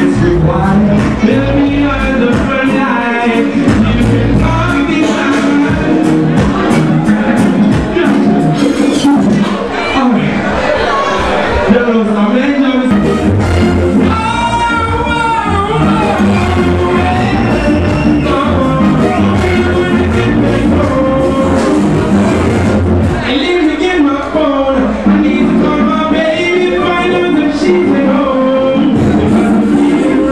I need to call my baby, find out that she's at home. If I don't see her